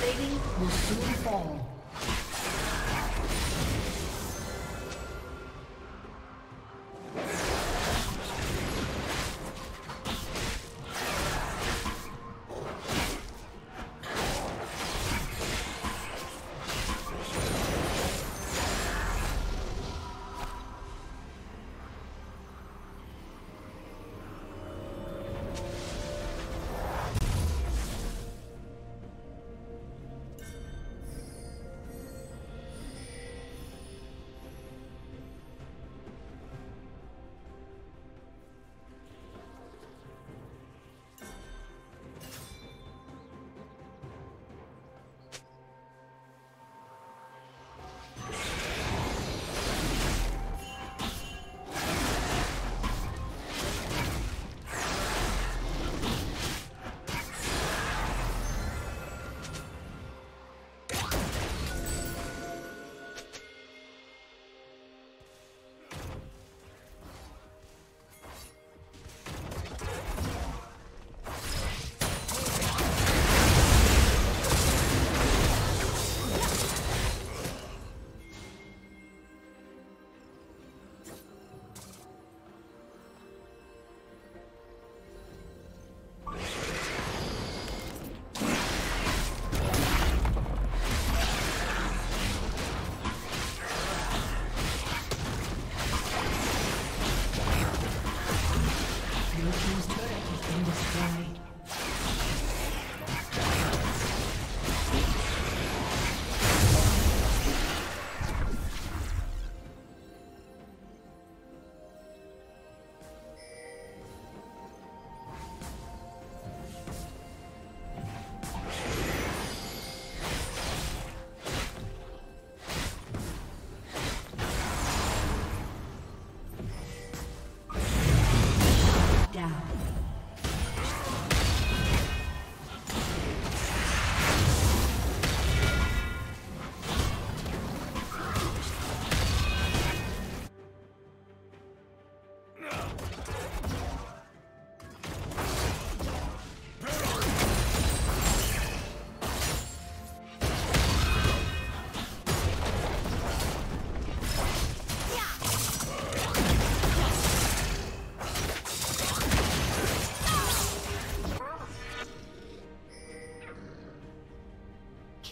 plating will soon fall.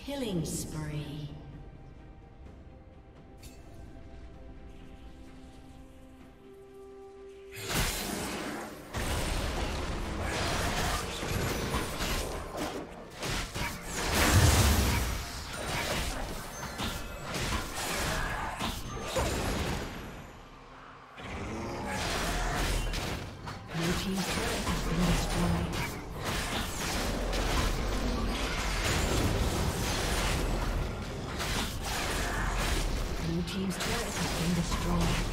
Killing spree. Team's turret has been destroyed.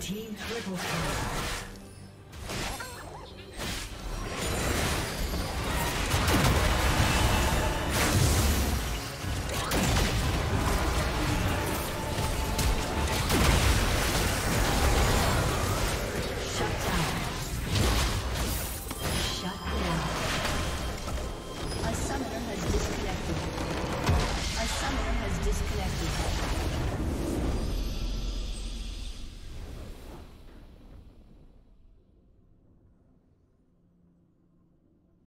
Team triple kill. disconnected.